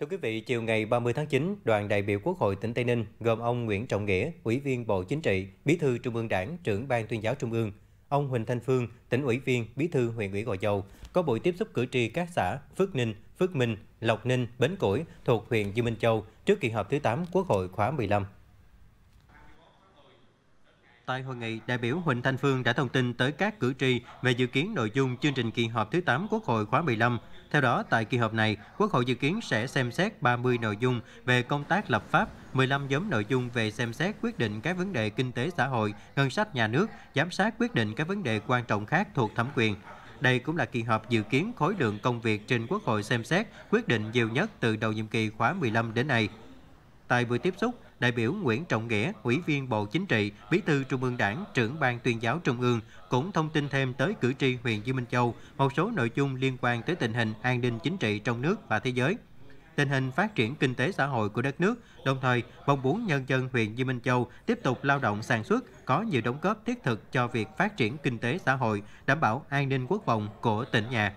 Thưa quý vị, chiều ngày 30 tháng 9, đoàn đại biểu Quốc hội tỉnh Tây Ninh gồm ông Nguyễn Trọng Nghĩa, Ủy viên Bộ Chính trị, Bí thư Trung ương Đảng, trưởng Ban Tuyên giáo Trung ương, ông Huỳnh Thanh Phương, tỉnh ủy viên, Bí thư huyện ủy Gò Dầu có buổi tiếp xúc cử tri các xã Phước Ninh, Phước Minh, Lộc Ninh, Bến Củi thuộc huyện Dương Minh Châu trước kỳ họp thứ 8 Quốc hội khóa 15. Tại hội nghị, đại biểu Huỳnh Thanh Phương đã thông tin tới các cử tri về dự kiến nội dung chương trình kỳ họp thứ 8 Quốc hội khóa 15. Theo đó, tại kỳ họp này, Quốc hội dự kiến sẽ xem xét 30 nội dung về công tác lập pháp, 15 nhóm nội dung về xem xét quyết định các vấn đề kinh tế xã hội, ngân sách nhà nước, giám sát quyết định các vấn đề quan trọng khác thuộc thẩm quyền. Đây cũng là kỳ họp dự kiến khối lượng công việc trình Quốc hội xem xét quyết định nhiều nhất từ đầu nhiệm kỳ khóa 15 đến nay. Tại buổi tiếp xúc, đại biểu Nguyễn Trọng Nghĩa, Ủy viên Bộ Chính trị, Bí thư Trung ương Đảng, trưởng Ban Tuyên giáo Trung ương cũng thông tin thêm tới cử tri huyện Dương Minh Châu một số nội dung liên quan tới tình hình an ninh chính trị trong nước và thế giới, tình hình phát triển kinh tế xã hội của đất nước, đồng thời mong muốn nhân dân huyện Dương Minh Châu tiếp tục lao động sản xuất, có nhiều đóng góp thiết thực cho việc phát triển kinh tế xã hội, đảm bảo an ninh quốc phòng của tỉnh nhà.